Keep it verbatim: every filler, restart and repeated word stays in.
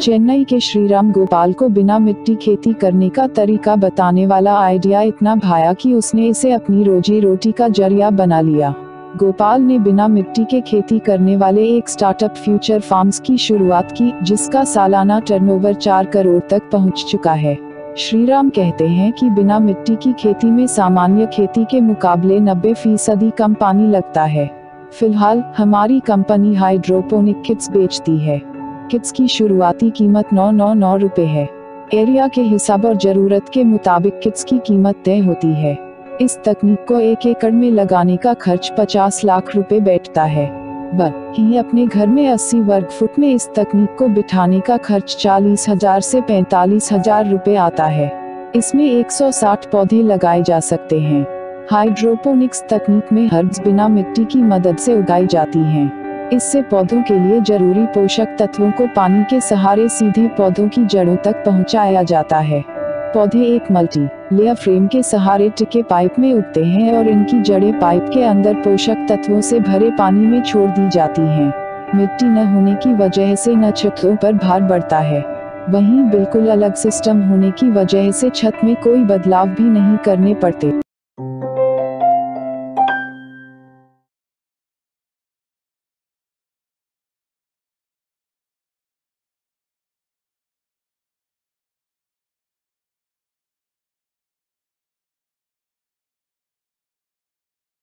चेन्नई के श्रीराम गोपाल को बिना मिट्टी खेती करने का तरीका बताने वाला आइडिया इतना भाया कि उसने इसे अपनी रोजी रोटी का जरिया बना लिया। गोपाल ने बिना मिट्टी के खेती करने वाले एक स्टार्टअप फ्यूचर फार्म्स की शुरुआत की, जिसका सालाना टर्नओवर चार करोड़ तक पहुंच चुका है। श्रीराम कहते हैं कि बिना मिट्टी की खेती में सामान्य खेती के मुकाबले नब्बे फीसदी कम पानी लगता है। फिलहाल हमारी कंपनी हाइड्रोपोनिक किट्स बेचती है। किट्स की शुरुआती कीमत नौ नौ नौ रुपए है। एरिया के हिसाब और जरूरत के मुताबिक किट्स की कीमत तय होती है। इस तकनीक को एक एकड़ में लगाने का खर्च पचास लाख रुपए बैठता है। वहीं अपने घर में अस्सी वर्ग फुट में इस तकनीक को बिठाने का खर्च चालीस हजार से पैंतालीस हजार रुपए आता है। इसमें एक सौ साठ पौधे लगाए जा सकते हैं। हाइड्रोपोनिक्स तकनीक में हर्ब्स बिना मिट्टी की मदद से उगाई जाती हैं। इससे पौधों के लिए जरूरी पोषक तत्वों को पानी के सहारे सीधे पौधों की जड़ों तक पहुंचाया जाता है। पौधे एक मल्टी लेयर फ्रेम के सहारे टिके पाइप में उगते हैं और इनकी जड़ें पाइप के अंदर पोषक तत्वों से भरे पानी में छोड़ दी जाती हैं। मिट्टी न होने की वजह से न छतों पर भार बढ़ता है। वहीं बिल्कुल अलग सिस्टम होने की वजह से छत में कोई बदलाव भी नहीं करने पड़ते।